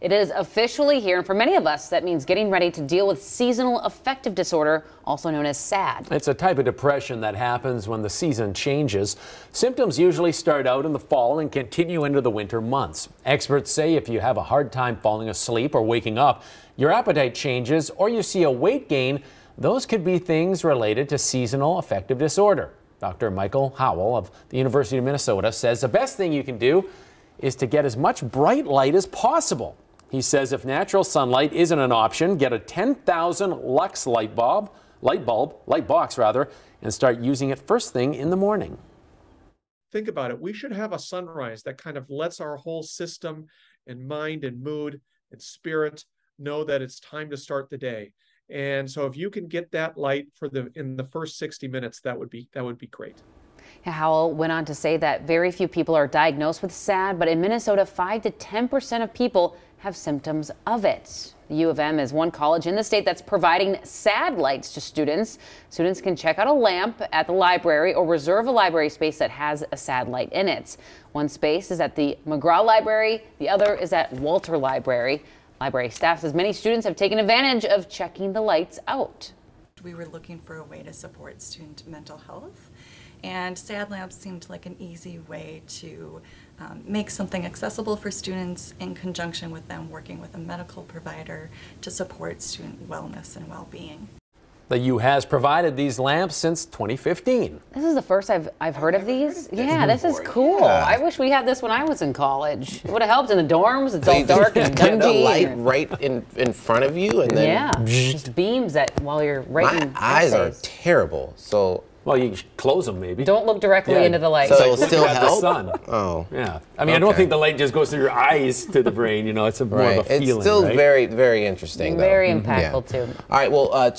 It is officially here, and for many of us, that means getting ready to deal with seasonal affective disorder, also known as SAD. It's a type of depression that happens when the season changes. Symptoms usually start out in the fall and continue into the winter months. Experts say if you have a hard time falling asleep or waking up, your appetite changes, or you see a weight gain, those could be things related to seasonal affective disorder. Dr. Michael Howell of the University of Minnesota says the best thing you can do is to get as much bright light as possible. He says if natural sunlight isn't an option, get a 10,000 lux light box, and start using it first thing in the morning. Think about it. We should have a sunrise that kind of lets our whole system and mind and mood and spirit know that it's time to start the day. And so if you can get that light in the first 60 minutes, that would be great. Howell went on to say that very few people are diagnosed with SAD, but in Minnesota, 5 to 10% of people have symptoms of it. The U of M is one college in the state that's providing SAD lights to students. Students can check out a lamp at the library or reserve a library space that has a SAD light in it. One space is at the McGraw Library, the other is at Walter Library. Library staff says many students have taken advantage of checking the lights out. We were looking for a way to support student mental health, and SAD lamps seemed like an easy way to make something accessible for students in conjunction with them working with a medical provider to support student wellness and well-being. The U has provided these lamps since 2015. This is the first I've heard of these. Yeah, this is cool. Yeah. I wish we had this when I was in college. It would have helped in the dorms. It's all dark and dingy. A light right in front of you, and then yeah, just beams that while you're writing. My eyes are terrible, so. Well, you close them maybe. Don't look directly into the light. So it'll still help? The sun. Oh. Yeah. I mean, okay. I don't think the light just goes through your eyes to the brain, you know, it's more of a feeling, right? It's still very, very interesting, though. Very impactful, too. All right, well,